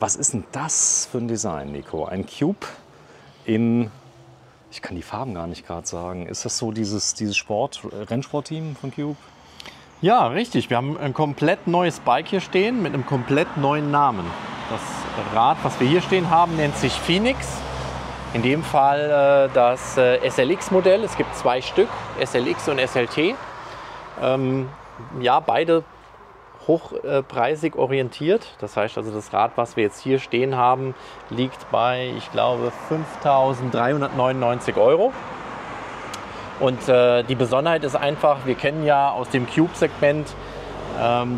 Was ist denn das für ein Design, Nico? Ein Cube in, ich kann die Farben gar nicht gerade sagen. Ist das so dieses Rennsportteam von Cube? Ja, richtig. Wir haben ein komplett neues Bike hier stehen mit einem komplett neuen Namen. Das Rad, was wir hier stehen haben, nennt sich Phenix. In dem Fall das SLX-Modell. Es gibt zwei Stück, SLX und SLT. Ja, beide hochpreisig orientiert. Das heißt also, das Rad, was wir jetzt hier stehen haben, liegt bei, ich glaube, 5.399 Euro. Und die Besonderheit ist einfach, wir kennen ja aus dem Cube-Segment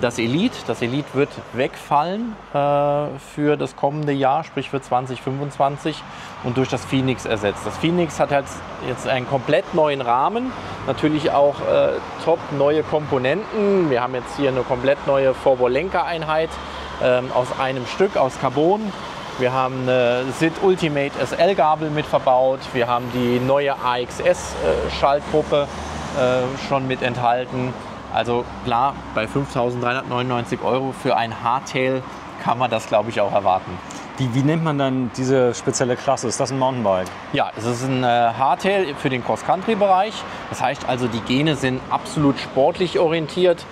das Elite. Das Elite wird wegfallen für das kommende Jahr, sprich für 2025 und durch das Phenix ersetzt. Das Phenix hat halt jetzt einen komplett neuen Rahmen, natürlich auch top neue Komponenten. Wir haben jetzt hier eine komplett neue Vorbolenkereinheit aus einem Stück, aus Carbon. Wir haben eine SID Ultimate SL Gabel mit verbaut, wir haben die neue AXS Schaltgruppe schon mit enthalten. Also klar, bei 5.399 Euro für ein Hardtail kann man das, glaube ich, auch erwarten. Wie nennt man dann diese spezielle Klasse? Ist das ein Mountainbike? Ja, es ist ein Hardtail für den Cross-Country-Bereich. Das heißt also, die Gene sind absolut sportlich orientiert.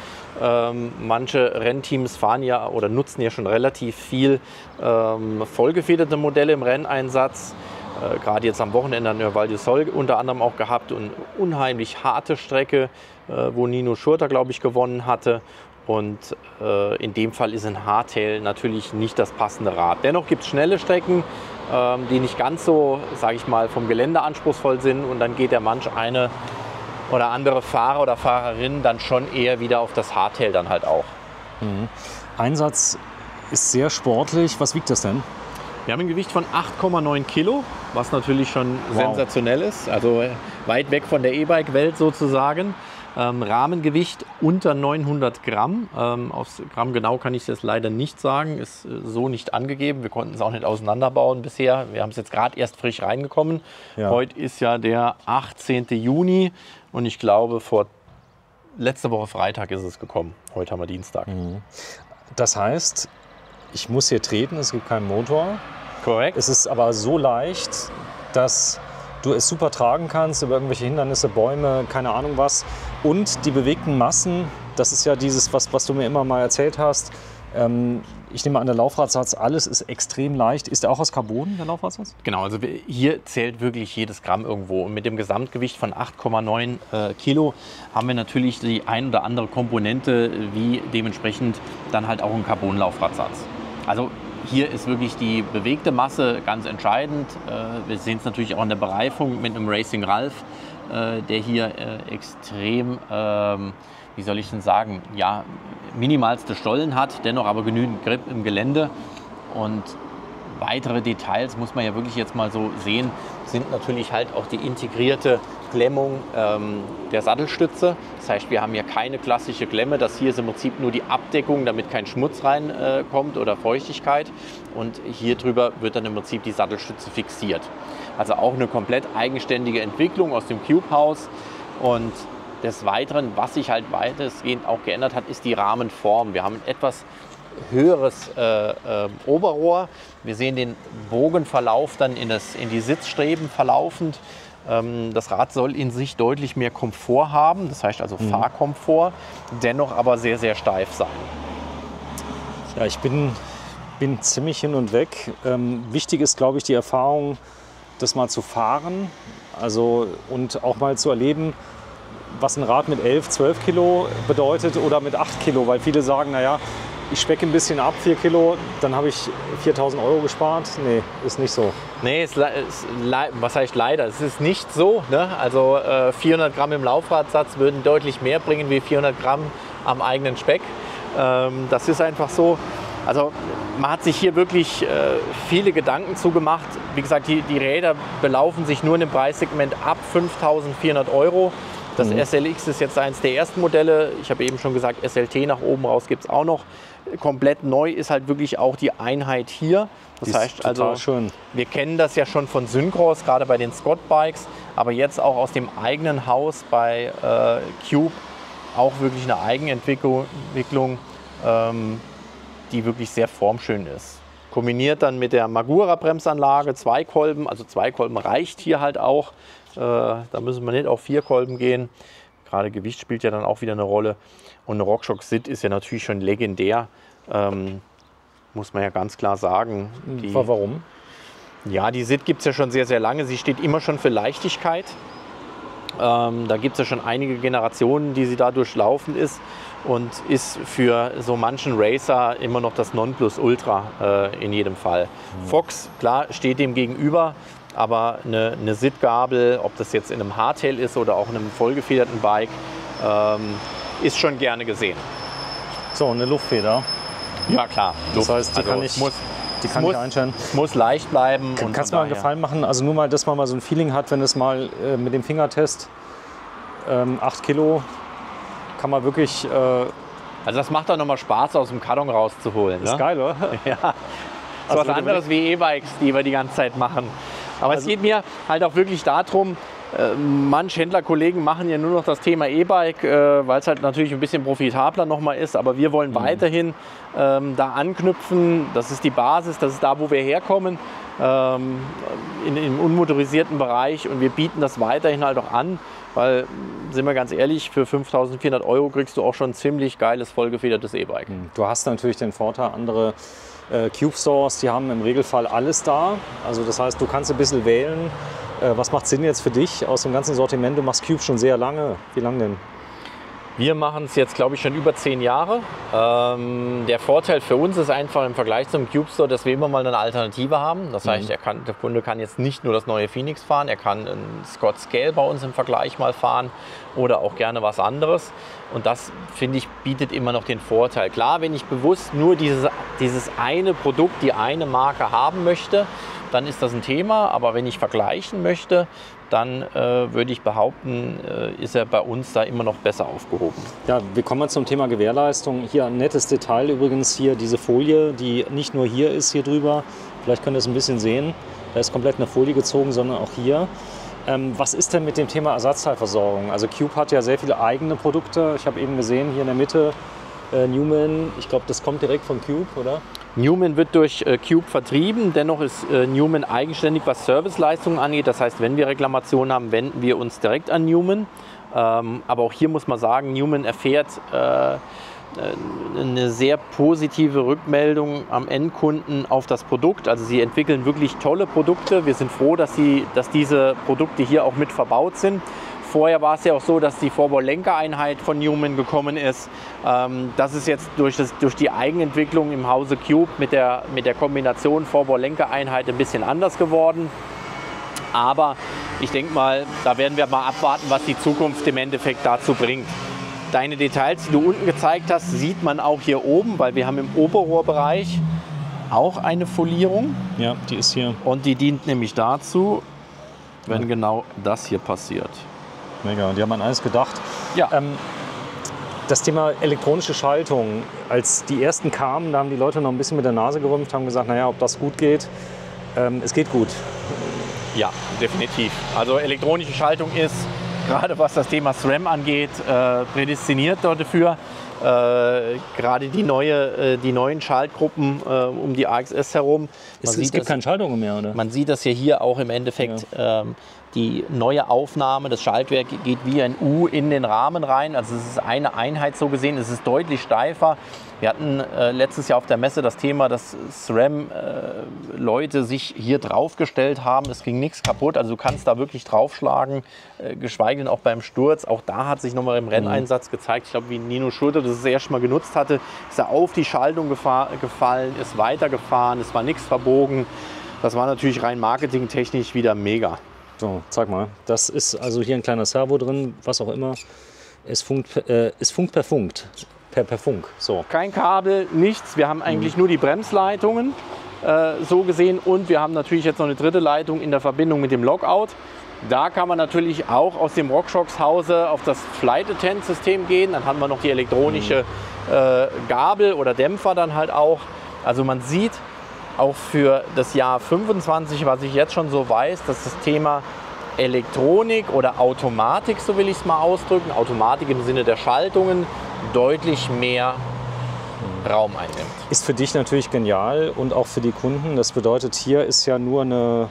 Manche Rennteams fahren ja oder nutzen ja schon relativ viel vollgefederte Modelle im Renneinsatz. Gerade jetzt am Wochenende an Val di Sole unter anderem auch gehabt und unheimlich harte Strecke, wo Nino Schurter, glaube ich, gewonnen hatte. Und in dem Fall ist ein Hardtail natürlich nicht das passende Rad. Dennoch gibt es schnelle Strecken, die nicht ganz so, sage ich mal, vom Gelände anspruchsvoll sind. Und dann geht der manch eine oder andere Fahrer oder Fahrerin dann schon eher wieder auf das Hardtail dann halt auch. Mhm. Einsatz ist sehr sportlich. Was wiegt das denn? Wir haben ein Gewicht von 8,9 Kilo, was natürlich schon sensationell ist, also weit weg von der E-Bike-Welt sozusagen. Rahmengewicht unter 900 Gramm, aufs Gramm genau kann ich es jetzt leider nicht sagen, ist so nicht angegeben. Wir konnten es auch nicht auseinanderbauen bisher, wir haben es jetzt gerade erst frisch reingekommen. Ja. Heute ist ja der 18. Juni und ich glaube letzte Woche Freitag ist es gekommen, heute haben wir Dienstag. Mhm. Das heißt, ich muss hier treten, es gibt keinen Motor. Korrekt. Es ist aber so leicht, dass du es super tragen kannst über irgendwelche Hindernisse, Bäume, keine Ahnung was. Und die bewegten Massen, das ist ja dieses, was du mir immer mal erzählt hast. Ich nehme an, der Laufradsatz, alles ist extrem leicht. Ist der auch aus Carbon, der Laufradsatz? Genau, also hier zählt wirklich jedes Gramm irgendwo. Und mit dem Gesamtgewicht von 8,9 Kilo haben wir natürlich die ein oder andere Komponente, wie dementsprechend dann halt auch ein Carbon-Laufradsatz. Also hier ist wirklich die bewegte Masse ganz entscheidend. Wir sehen es natürlich auch in der Bereifung mit einem Racing Ralph, der hier extrem, wie soll ich denn sagen, ja, minimalste Stollen hat, dennoch aber genügend Grip im Gelände. Und weitere Details muss man ja wirklich jetzt mal so sehen, sind natürlich halt auch die integrierte Klemmung der Sattelstütze. Das heißt, wir haben hier keine klassische Klemme. Das hier ist im Prinzip nur die Abdeckung, damit kein Schmutz reinkommt oder Feuchtigkeit. Und hier drüber wird dann im Prinzip die Sattelstütze fixiert. Also auch eine komplett eigenständige Entwicklung aus dem Cube-Haus. Und des Weiteren, was sich halt weitestgehend auch geändert hat, ist die Rahmenform. Wir haben ein etwas höheres Oberrohr. Wir sehen den Bogenverlauf dann in die Sitzstreben verlaufend. Das Rad soll in sich deutlich mehr Komfort haben, das heißt also Fahrkomfort, dennoch aber sehr, sehr steif sein. Ja, ich bin ziemlich hin und weg. Wichtig ist, glaube ich, die Erfahrung, das mal zu fahren, also und auch mal zu erleben, was ein Rad mit 11, 12 Kilo bedeutet oder mit 8 Kilo, weil viele sagen, naja, ich specke ein bisschen ab, 4 Kilo, dann habe ich 4.000 Euro gespart. Nee, ist nicht so. Nee, was heißt leider? Es ist nicht so. Ne? Also 400 Gramm im Laufradsatz würden deutlich mehr bringen wie 400 Gramm am eigenen Speck. Das ist einfach so. Also man hat sich hier wirklich viele Gedanken zugemacht. Wie gesagt, die Räder belaufen sich nur in dem Preissegment ab 5.400 Euro. Das SLX ist jetzt eines der ersten Modelle. Ich habe eben schon gesagt, SLT nach oben raus gibt es auch noch. Komplett neu ist halt wirklich auch die Einheit hier. Das heißt also, wir kennen das ja schon von Synchros, gerade bei den Scott-Bikes, aber jetzt auch aus dem eigenen Haus bei Cube auch wirklich eine Eigenentwicklung, die wirklich sehr formschön ist. Kombiniert dann mit der Magura-Bremsanlage, 2 Kolben, also 2 Kolben reicht hier halt auch. Da müssen wir nicht auf 4 Kolben gehen. Gerade Gewicht spielt ja dann auch wieder eine Rolle. Und eine RockShox SID ist ja natürlich schon legendär, muss man ja ganz klar sagen. Warum? Ja, die SID gibt es ja schon sehr, sehr lange. Sie steht immer schon für Leichtigkeit. Da gibt es ja schon einige Generationen, die sie da durchlaufen ist. Und ist für so manchen Racer immer noch das Nonplusultra in jedem Fall. Fox, klar, steht dem gegenüber, aber eine SID-Gabel, ob das jetzt in einem Hardtail ist oder auch in einem vollgefederten Bike, ist schon gerne gesehen. So, eine Luftfeder. Ja, klar. Das heißt, die kann ich... Die kann ich einstellen. Muss leicht bleiben. Kannst du mal einen Gefallen machen? Also nur mal, dass man mal so ein Feeling hat, wenn es mal mit dem Fingertest 8 Kilo kann man wirklich... also das macht doch nochmal Spaß, aus dem Karton rauszuholen. Ist ne? Geil, oder? Ja. Das also ist was anderes wie E-Bikes, die wir die ganze Zeit machen. Aber also es geht mir halt auch wirklich darum, manche Händlerkollegen machen ja nur noch das Thema E-Bike, weil es halt natürlich ein bisschen profitabler nochmal ist, aber wir wollen weiterhin da anknüpfen, das ist die Basis, das ist da, wo wir herkommen, im unmotorisierten Bereich, und wir bieten das weiterhin halt auch an, weil, sind wir ganz ehrlich, für 5.400 € kriegst du auch schon ein ziemlich geiles, vollgefedertes E-Bike. Du hast natürlich den Vorteil, andere Cube Stores, die haben im Regelfall alles da, also das heißt, du kannst ein bisschen wählen. Was macht Sinn jetzt für dich aus dem ganzen Sortiment? Du machst Cube schon sehr lange. Wie lange denn? Wir machen es jetzt, glaube ich, schon über 10 Jahre. Der Vorteil für uns ist einfach im Vergleich zum Cube Store, dass wir immer mal eine Alternative haben. Das heißt, der Kunde kann jetzt nicht nur das neue Phenix fahren, er kann einen Scott Scale bei uns im Vergleich mal fahren oder auch gerne was anderes. Und das, finde ich, bietet immer noch den Vorteil. Klar, wenn ich bewusst nur dieses eine Produkt, die eine Marke haben möchte, dann ist das ein Thema, aber wenn ich vergleichen möchte, dann würde ich behaupten, ist er bei uns da immer noch besser aufgehoben. Ja, wir kommen jetzt zum Thema Gewährleistung. Hier ein nettes Detail übrigens, hier diese Folie, die nicht nur hier ist, hier drüber, vielleicht könnt ihr es ein bisschen sehen, da ist komplett eine Folie gezogen, sondern auch hier. Was ist denn mit dem Thema Ersatzteilversorgung? Also Cube hat ja sehr viele eigene Produkte, ich habe eben gesehen, hier in der Mitte Newmen, ich glaube, das kommt direkt von Cube, oder? Newmen wird durch Cube vertrieben, dennoch ist Newmen eigenständig, was Serviceleistungen angeht. Das heißt, wenn wir Reklamationen haben, wenden wir uns direkt an Newmen. Aber auch hier muss man sagen, Newmen erfährt eine sehr positive Rückmeldung am Endkunden auf das Produkt. Also sie entwickeln wirklich tolle Produkte. Wir sind froh, dass diese Produkte hier auch mit verbaut sind. Vorher war es ja auch so, dass die Vorbau-Lenker-Einheit von Newmen gekommen ist. Das ist jetzt durch die Eigenentwicklung im Hause Cube mit der Kombination Vorbau-Lenker-Einheit ein bisschen anders geworden. Aber ich denke mal, da werden wir mal abwarten, was die Zukunft im Endeffekt dazu bringt. Deine Details, die du unten gezeigt hast, sieht man auch hier oben, weil wir haben im Oberrohrbereich auch eine Folierung. Ja, die ist hier. Und die dient nämlich dazu, wenn genau das hier passiert. Mega, die haben an alles gedacht. Ja. Das Thema elektronische Schaltung, als die ersten kamen, da haben die Leute noch ein bisschen mit der Nase gerümpft, haben gesagt, naja, ob das gut geht. Es geht gut. Ja, definitiv. Also elektronische Schaltung ist, gerade was das Thema SRAM angeht, prädestiniert dafür. Gerade die neuen Schaltgruppen um die AXS herum. Es gibt keine Schaltungen mehr, oder? Man sieht das ja hier auch im Endeffekt. Ja. Die neue Aufnahme, das Schaltwerk geht wie ein U in den Rahmen rein. Also es ist eine Einheit so gesehen, es ist deutlich steifer. Wir hatten letztes Jahr auf der Messe das Thema, dass SRAM-Leute sich hier draufgestellt haben. Es ging nichts kaputt, also du kannst da wirklich draufschlagen, geschweige denn auch beim Sturz. Auch da hat sich nochmal im Renneinsatz gezeigt, ich glaube, wie Nino Schurter das erst mal genutzt hatte, ist er auf die Schaltung gefallen, ist weitergefahren, es war nichts verbogen. Das war natürlich rein marketingtechnisch wieder mega. So, zeig mal. Das ist also hier ein kleiner Servo drin, was auch immer. Es funkt per Funk. Per Funk. So. Kein Kabel, nichts. Wir haben eigentlich nur die Bremsleitungen so gesehen. Und wir haben natürlich jetzt noch eine dritte Leitung in der Verbindung mit dem Lockout. Da kann man natürlich auch aus dem RockShox-Hause auf das Flight Attendant-System gehen. Dann haben wir noch die elektronische Gabel oder Dämpfer dann halt auch. Also man sieht auch für das Jahr 25, was ich jetzt schon so weiß, dass das Thema Elektronik oder Automatik, so will ich es mal ausdrücken, Automatik im Sinne der Schaltungen, deutlich mehr Raum einnimmt. Ist für dich natürlich genial und auch für die Kunden. Das bedeutet, hier ist ja nur eine,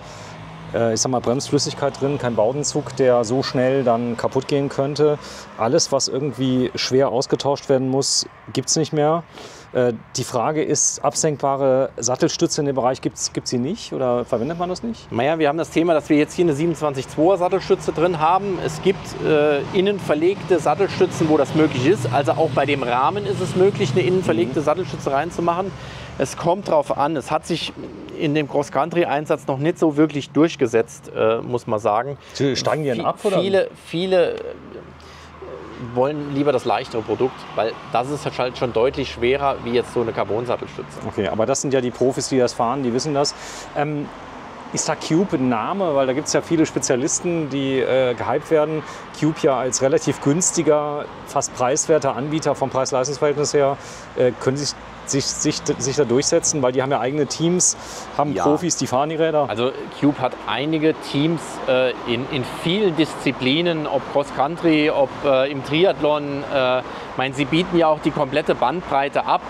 ich sag mal, Bremsflüssigkeit drin, kein Baudenzug, der so schnell dann kaputt gehen könnte. Alles, was irgendwie schwer ausgetauscht werden muss, gibt es nicht mehr. Die Frage ist, absenkbare Sattelstütze in dem Bereich, gibt es sie nicht oder verwendet man das nicht? Naja, wir haben das Thema, dass wir jetzt hier eine 27,2er Sattelstütze drin haben. Es gibt innen verlegte Sattelstützen, wo das möglich ist. Also auch bei dem Rahmen ist es möglich, eine innen verlegte Sattelstütze reinzumachen. Es kommt drauf an. Es hat sich in dem Cross-Country-Einsatz noch nicht so wirklich durchgesetzt, muss man sagen. Steigen die denn ab? Oder? Viele wollen lieber das leichtere Produkt, weil das ist halt schon deutlich schwerer wie jetzt so eine Carbon-Sattelstütze. Okay, aber das sind ja die Profis, die das fahren, die wissen das. Ist da Cube ein Name? Weil da gibt es ja viele Spezialisten, die gehypt werden. Cube ja als relativ günstiger, fast preiswerter Anbieter vom Preis-Leistungs-Verhältnis her. Können sich da durchsetzen, weil die haben ja eigene Teams, haben ja Profis, die fahren die Räder. Also Cube hat einige Teams in vielen Disziplinen, ob Cross-Country, ob im Triathlon. Sie bieten ja auch die komplette Bandbreite ab.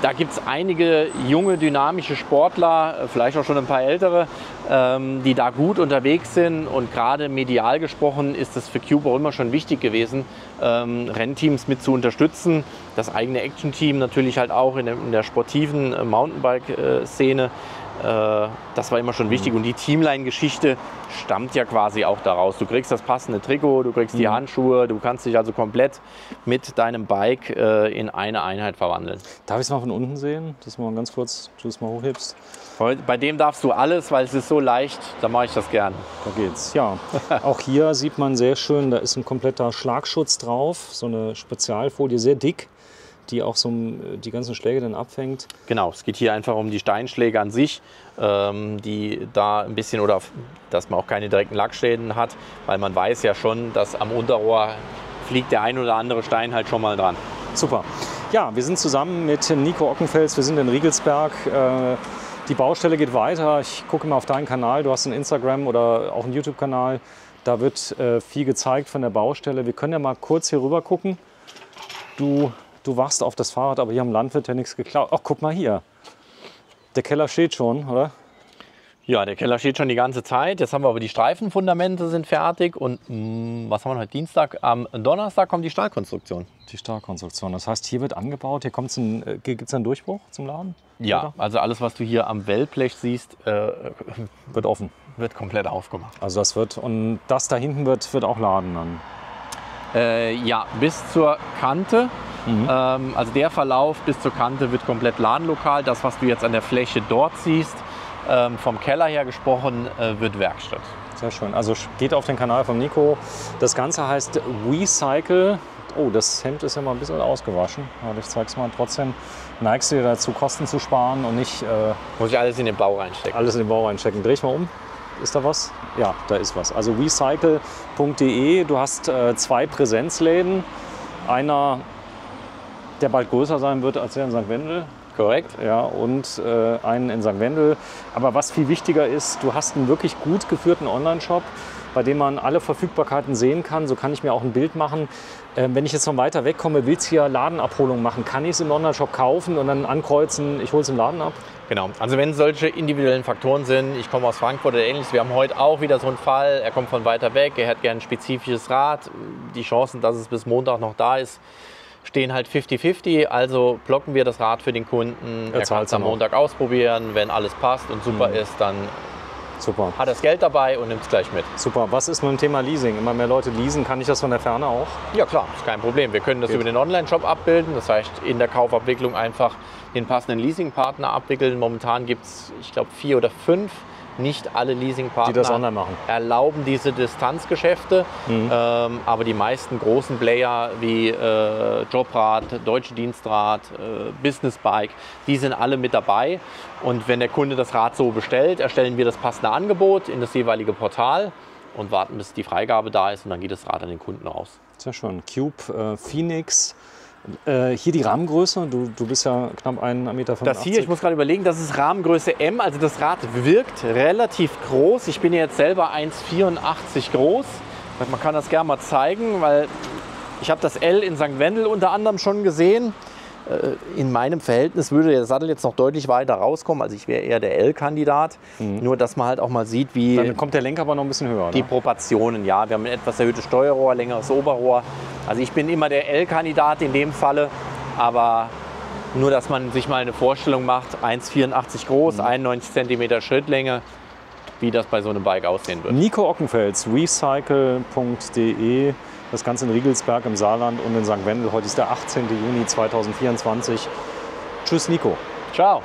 Da gibt es einige junge, dynamische Sportler, vielleicht auch schon ein paar ältere, die da gut unterwegs sind. Und gerade medial gesprochen ist es für Cube auch immer schon wichtig gewesen, Rennteams mit zu unterstützen. Das eigene Action-Team natürlich halt auch in der sportiven Mountainbike-Szene. Das war immer schon wichtig. Und die Teamline-Geschichte stammt ja quasi auch daraus. Du kriegst das passende Trikot, du kriegst die Handschuhe, du kannst dich also komplett mit deinem Bike in eine Einheit verwandeln. Darf ich es mal von unten sehen, dass man ganz kurz, du es mal hochhebst? Bei dem darfst du alles, weil es ist so leicht, da mache ich das gerne. Da geht's. Ja, auch hier sieht man sehr schön, da ist ein kompletter Schlagschutz drauf, so eine Spezialfolie, sehr dick, die auch so die ganzen Schläge dann abfängt. Genau, es geht hier einfach um die Steinschläge an sich, die da ein bisschen, oder dass man auch keine direkten Lackschäden hat, weil man weiß ja schon, dass am Unterrohr fliegt der ein oder andere Stein halt schon mal dran. Super. Ja, wir sind zusammen mit Nico Ockenfels, wir sind in Riegelsberg. Die Baustelle geht weiter. Ich gucke mal auf deinen Kanal, du hast einen Instagram oder auch einen YouTube-Kanal. Da wird viel gezeigt von der Baustelle. Wir können ja mal kurz hier rüber gucken. Du wachst auf das Fahrrad, aber hier am Land wird ja nichts geklaut. Ach, guck mal hier. Der Keller steht schon, oder? Ja, der Keller steht schon die ganze Zeit. Jetzt haben wir aber die Streifenfundamente sind fertig. Und was haben wir heute? Dienstag? Am Donnerstag kommt die Stahlkonstruktion. Die Stahlkonstruktion. Das heißt, hier wird angebaut. Hier gibt es einen Durchbruch zum Laden? Ja, oder? Also alles, was du hier am Wellblech siehst, wird offen. Wird komplett aufgemacht. Also das wird, und das da hinten wird auch Laden dann? Ja, bis zur Kante. Also der Verlauf bis zur Kante wird komplett ladenlokal. Das, was du jetzt an der Fläche dort siehst, vom Keller her gesprochen, wird Werkstatt. Sehr schön. Also geht auf den Kanal von Nico. Das Ganze heißt Wecycle. Oh, das Hemd ist ja mal ein bisschen ausgewaschen. Aber ich zeig's mal trotzdem. Neigst du dir dazu, Kosten zu sparen und nicht... Muss ich alles in den Bau reinstecken? Alles in den Bau reinstecken. Dreh ich mal um. Ist da was? Ja, da ist was. Also wecycle.de. Du hast zwei Präsenzläden. Einer, der bald größer sein wird als der in St. Wendel. Korrekt. Ja, und einen in St. Wendel. Aber was viel wichtiger ist, du hast einen wirklich gut geführten Online-Shop, bei dem man alle Verfügbarkeiten sehen kann. So kann ich mir auch ein Bild machen. Wenn ich jetzt von weiter weg komme, will es hier Ladenabholung machen. Kann ich es im Online-Shop kaufen und dann ankreuzen, ich hole es im Laden ab? Genau. Also wenn solche individuellen Faktoren sind, ich komme aus Frankfurt oder ähnliches, wir haben heute auch wieder so einen Fall, er kommt von weiter weg, er hat gerne ein spezifisches Rad. Die Chancen, dass es bis Montag noch da ist, stehen halt 50-50, also blocken wir das Rad für den Kunden, er kann es am Montag ausprobieren, wenn alles passt und super ist, dann super. Hat er das Geld dabei und nimmt es gleich mit. Super, was ist mit dem Thema Leasing? Immer mehr Leute leasen, kann ich das von der Ferne auch? Ja klar, ist kein Problem, wir können das über den Online-Shop abbilden, das heißt in der Kaufabwicklung einfach den passenden Leasingpartner abwickeln. Momentan gibt es, ich glaube, 4 oder 5. Nicht alle Leasingpartner, die das online machen, erlauben diese Distanzgeschäfte, aber die meisten großen Player wie Jobrad, Deutsche Dienstrad, Businessbike, die sind alle mit dabei. Und wenn der Kunde das Rad so bestellt, erstellen wir das passende Angebot in das jeweilige Portal und warten, bis die Freigabe da ist und dann geht das Rad an den Kunden raus. Sehr schön. Cube, Phenix. Hier die Rahmengröße, du bist ja knapp 1,85 Meter. Das hier, ich muss gerade überlegen, das ist Rahmengröße M, also das Rad wirkt relativ groß. Ich bin ja jetzt selber 1,84 groß. Man kann das gerne mal zeigen, weil Ich habe das L in St. Wendel unter anderem schon gesehen. In meinem Verhältnis würde der Sattel jetzt noch deutlich weiter rauskommen. Also ich wäre eher der L-Kandidat. Mhm. Nur, dass man halt auch mal sieht, wie... Dann kommt der Lenker aber noch ein bisschen höher, die Proportionen, ja. Wir haben ein etwas erhöhtes Steuerrohr, längeres Oberrohr. Also ich bin immer der L-Kandidat in dem Falle. Aber nur, dass man sich mal eine Vorstellung macht. 1,84 groß, 91 cm Schrittlänge. Wie das bei so einem Bike aussehen wird. Nico Ockenfels, Wecycle.de. Das Ganze in Riegelsberg im Saarland und in St. Wendel. Heute ist der 18. Juni 2024. Tschüss, Nico. Ciao.